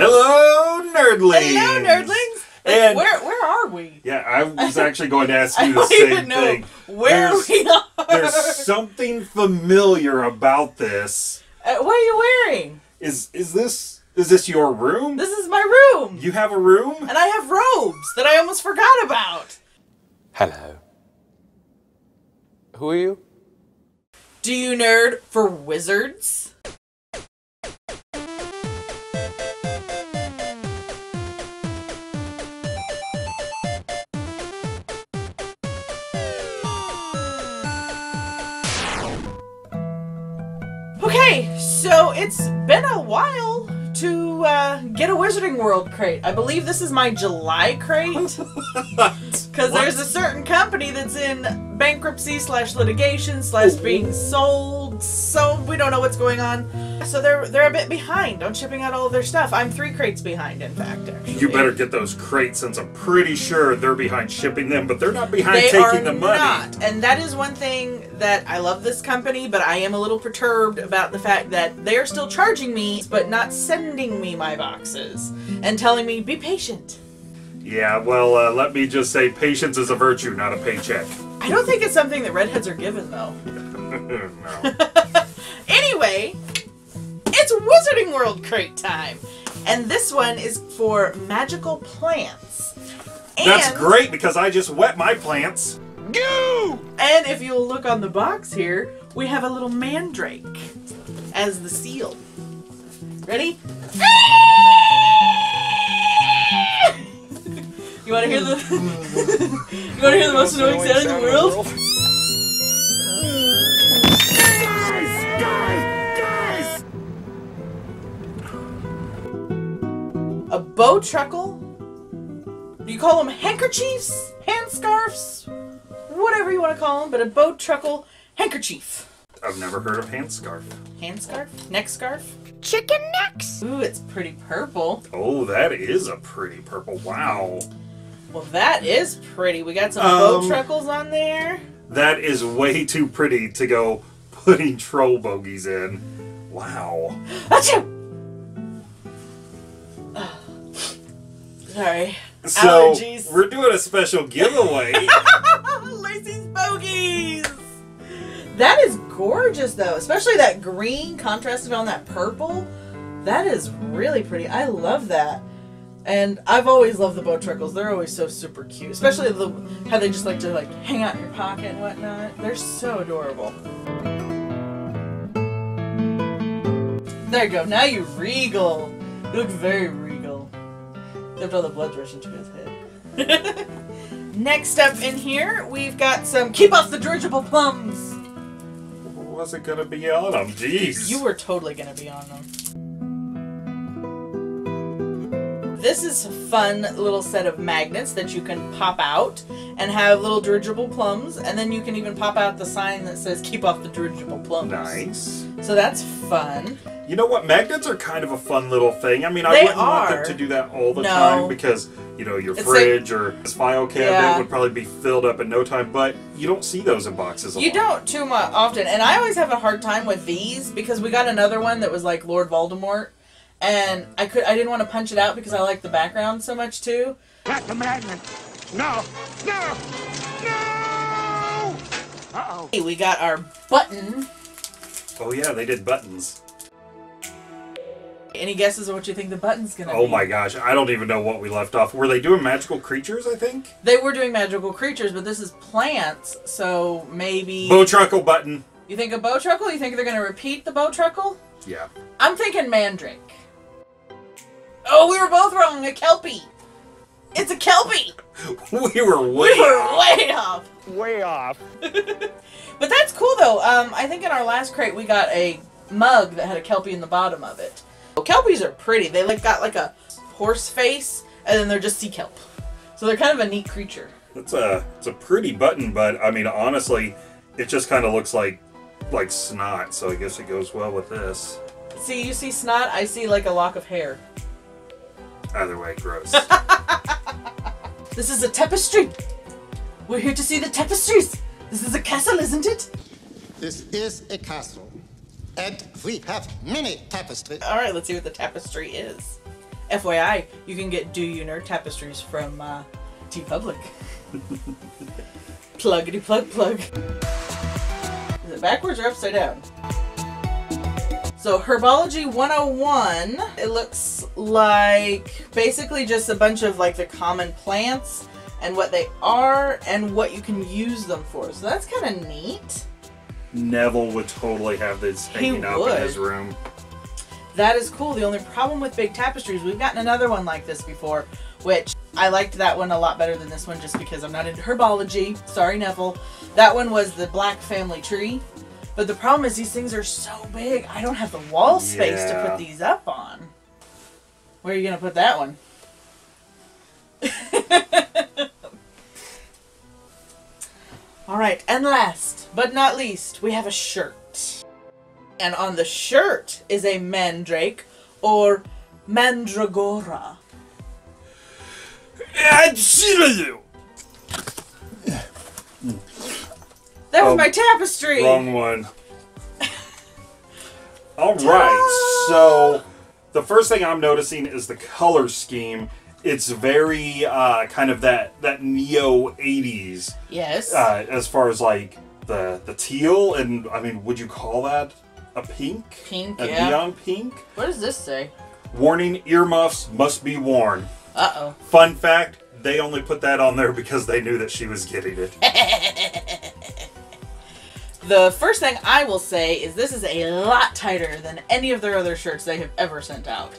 Hello, nerdlings! Hello, nerdlings! And where are we? Yeah, I was actually going to ask you the same thing. Where we are? There's something familiar about this. What are you wearing? Is this your room? This is my room. You have a room? And I have robes that I almost forgot about. Hello. Who are you? Do you nerd for wizards? Okay, so it's been a while to get a Wizarding World crate. I believe this is my July crate. Because there's a certain company that's in bankruptcy / litigation / being sold, so we don't know what's going on. So they're a bit behind on shipping out all of their stuff. I'm 3 crates behind, in fact, actually. You better get those crates since I'm pretty sure they're behind shipping them, but they're not behind taking the money. They are not, and that is one thing that I love this company, but I am a little perturbed about the fact that they're still charging me, but not sending me my boxes and telling me, be patient. Yeah, well, let me just say patience is a virtue, not a paycheck. I don't think it's something that redheads are given, though. No. Anyway, it's Wizarding World crate time. And this one is for magical plants. That's great, because I just wet my plants. Goo! And if you'll look on the box here, we have a little mandrake as the seal. Ready? You want to hear the you want to hear the most annoying sound in the world? Guys! A Bowtruckle. Do you call them handkerchiefs, handscarfs, whatever you want to call them? But a Bowtruckle handkerchief. I've never heard of handscarf. Handscarf? Neck scarf? Chicken necks. Ooh, it's pretty purple. Oh, that is a pretty purple. Wow. Well, that is pretty. We got some Bowtruckles on there. That is way too pretty to go putting troll bogeys in. Wow. Achoo! Oh. Sorry. So, allergies. We're doing a special giveaway. Lacey's bogeys. That is gorgeous, though. Especially that green contrasted on that purple. That is really pretty. I love that. And I've always loved the Bowtruckles. They're always so super cute, especially how they just like to like hang out in your pocket and whatnot. They're so adorable. There you go. Now you regal. You look very regal. Except all the blood rushing to his head. Next up in here, we've got some keep off the dirigible plums. Wasn't gonna be on them, jeez. You were totally gonna be on them. This is a fun little set of magnets that you can pop out and have little dirigible plums, and then you can even pop out the sign that says keep off the dirigible plums. Nice. So that's fun. You know what? Magnets are kind of a fun little thing. I mean, I wouldn't want them to do that all the time because, you know, your fridge or this file cabinet would probably be filled up in no time, but you don't see those in boxes a lot. You don't too much often. And I always have a hard time with these because we got another one that was like Lord Voldemort, and I didn't want to punch it out because I like the background so much too. Not the magnet. No. No. No. Uh-oh. Hey, we got our button. Oh yeah, they did buttons. Any guesses on what you think the button's gonna be? Oh my gosh, I don't even know what we left off. Were they doing magical creatures, I think? They were doing magical creatures, but this is plants, so maybe... Bowtruckle button. You think a Bowtruckle? You think they're gonna repeat the Bowtruckle? Yeah. I'm thinking Mandrake. Oh, we were both wrong! A Kelpie! It's a Kelpie! We were way off! Way off. But that's cool, though. I think in our last crate we got a mug that had a Kelpie in the bottom of it. Kelpies are pretty. They got like a horse face, and then they're just sea kelp. So they're kind of a neat creature. It's a pretty button, but I mean honestly, it just kind of looks like snot. So I guess it goes well with this. See, you see snot. I see like a lock of hair. Either way, gross. This is a tapestry. We're here to see the tapestries. This is a castle, isn't it? This is a castle. And we have many tapestries. All right, let's see what the tapestry is. FYI, you can get Do You Nerd tapestries from TeePublic. Pluggity plug plug. Is it backwards or upside down? So Herbology 101, it looks like basically just a bunch of like the common plants and what they are and what you can use them for. So that's kind of neat. Neville would totally have this hanging up in his room. That is cool. The only problem with big tapestries, we've gotten another one like this before, which I liked that one a lot better than this one just because I'm not into herbology. Sorry, Neville. That one was the black family tree. But the problem is these things are so big, I don't have the wall space to put these up on. Where are you going to put that one? Alright, and last but not least, we have a shirt. And on the shirt is a mandrake or mandragora. I see you! That was my tapestry! Wrong one. Alright, so the first thing I'm noticing is the color scheme. It's very kind of that neo 80s. Yes. As far as like the teal, and I mean, would you call that a pink? Pink, yeah. A neon pink? What does this say? Warning, earmuffs must be worn. Uh-oh. Fun fact, they only put that on there because they knew that she was getting it. The first thing I will say is this is a lot tighter than any of their other shirts they have ever sent out.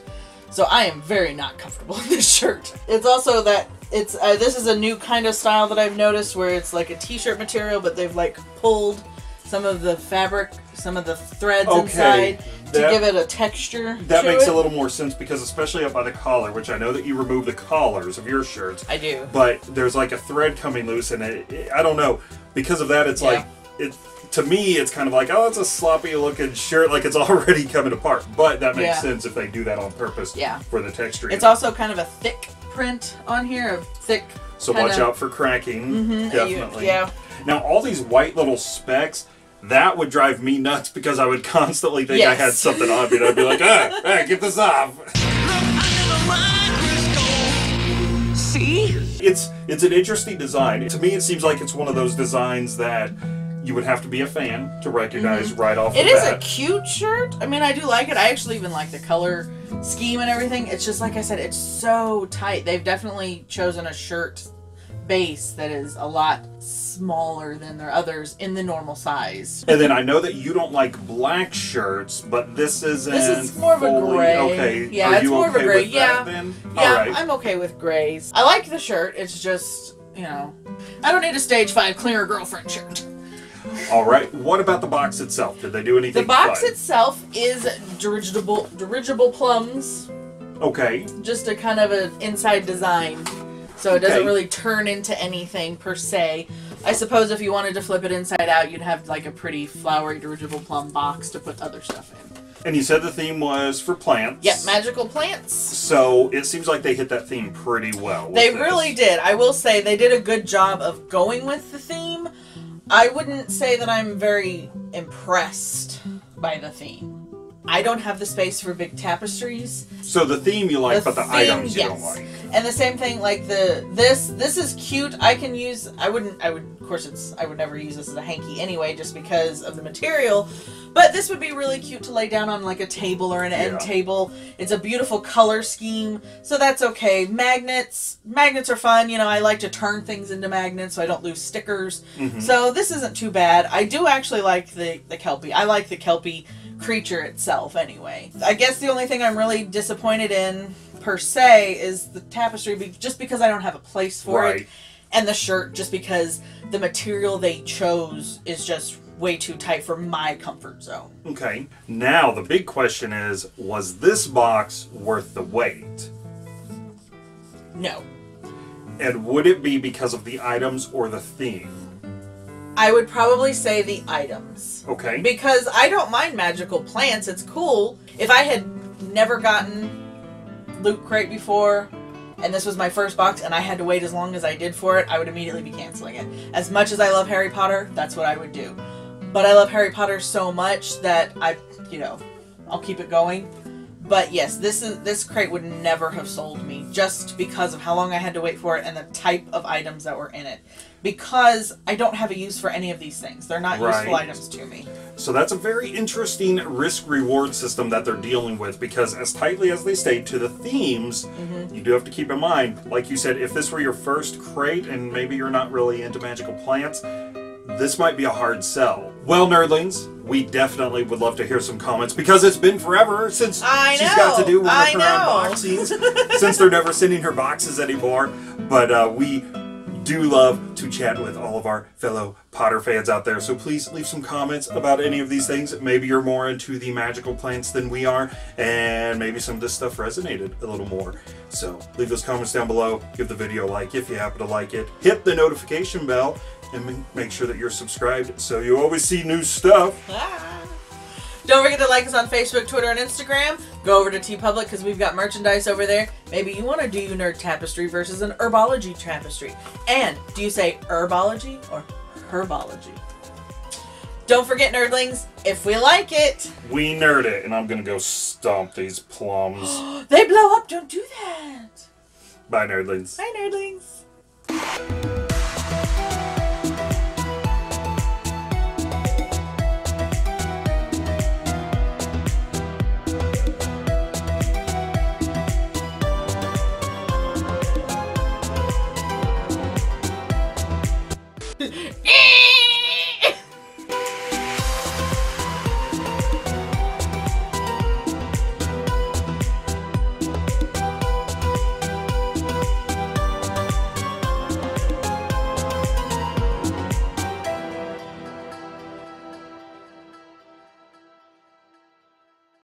So I am very not comfortable in this shirt. It's also that it's this is a new kind of style that I've noticed where it's like a t-shirt material, but they've like pulled some of the fabric, some of the threads inside to give it a texture. That makes a little more sense because especially up by the collar, which I know that you remove the collars of your shirts. I do. But there's like a thread coming loose and it, I don't know. Because of that, it's like it. To me, it's kind of like, oh, it's a sloppy looking shirt, like it's already coming apart. But that makes sense if they do that on purpose for the texture. It's also kind of a thick print on here, a thick. So watch out for cracking, definitely. Now, all these white little specks, that would drive me nuts because I would constantly think I had something on me, and I'd be like, ah, hey, get this off. Look, I never mind, see? It's an interesting design. To me, it seems like it's one of those designs that you would have to be a fan to recognize right off the bat. It is a cute shirt. I mean, I do like it. I actually even like the color scheme and everything. It's just, like I said, it's so tight. They've definitely chosen a shirt base that is a lot smaller than their others in the normal size. And then I know that you don't like black shirts, but this isn't. This is more of a gray. Okay. Yeah, it's more of a gray. Yeah. Yeah, I'm okay with grays. I like the shirt. It's just, you know, I don't need a stage 5 cleaner girlfriend shirt. All right. What about the box itself? Did they do anything? The box itself is dirigible plums. Okay. Just a kind of an inside design, so it doesn't really turn into anything per se. I suppose if you wanted to flip it inside out, you'd have like a pretty flowery dirigible plum box to put other stuff in. And you said the theme was for plants. Yep, magical plants. So it seems like they hit that theme pretty well. They really did. I will say they did a good job of going with the theme. I wouldn't say that I'm very impressed by the theme. I don't have the space for big tapestries. So the theme you like, but the items you don't like. And the same thing, like this is cute. I can use. I would never use this as a hanky anyway, just because of the material. But this would be really cute to lay down on like a table or an end table. It's a beautiful color scheme, so that's okay. Magnets are fun. You know, I like to turn things into magnets so I don't lose stickers. So this isn't too bad. I do actually like the Kelpie. I like the Kelpie creature itself anyway. I guess the only thing I'm really disappointed in per se is the tapestry, just because I don't have a place for it, and the shirt just because the material they chose is just way too tight for my comfort zone. Okay, now the big question is, was this box worth the wait? No. And would it be because of the items or the theme? I would probably say the items. Okay. Because I don't mind magical plants. It's cool. If I had never gotten Loot Crate before, and this was my first box, and I had to wait as long as I did for it, I would immediately be canceling it. As much as I love Harry Potter, that's what I would do. But I love Harry Potter so much that I'll keep it going. But yes, this crate would never have sold me just because of how long I had to wait for it and the type of items that were in it. Because I don't have a use for any of these things. They're not useful items to me. So that's a very interesting risk-reward system that they're dealing with, because as tightly as they stay to the themes, you do have to keep in mind, like you said, if this were your first crate and maybe you're not really into magical plants, this might be a hard sell. Well, nerdlings, we definitely would love to hear some comments, because it's been forever since she's got to do one of her unboxings, since they're never sending her boxes anymore. But we do love to chat with all of our fellow Potter fans out there, so please leave some comments about any of these things. Maybe you're more into the magical plants than we are, and maybe some of this stuff resonated a little more. So leave those comments down below, give the video a like if you happen to like it, hit the notification bell, and make sure that you're subscribed so you always see new stuff. Don't forget to like us on Facebook, Twitter, and Instagram. Go over to TeePublic because we've got merchandise over there. Maybe you want to do nerd tapestry versus an Herbology tapestry. And do you say Herbology or Herbology? Don't forget, nerdlings, if we like it, we nerd it. And I'm going to go stomp these plums. They blow up. Don't do that. Bye, nerdlings. Bye, nerdlings.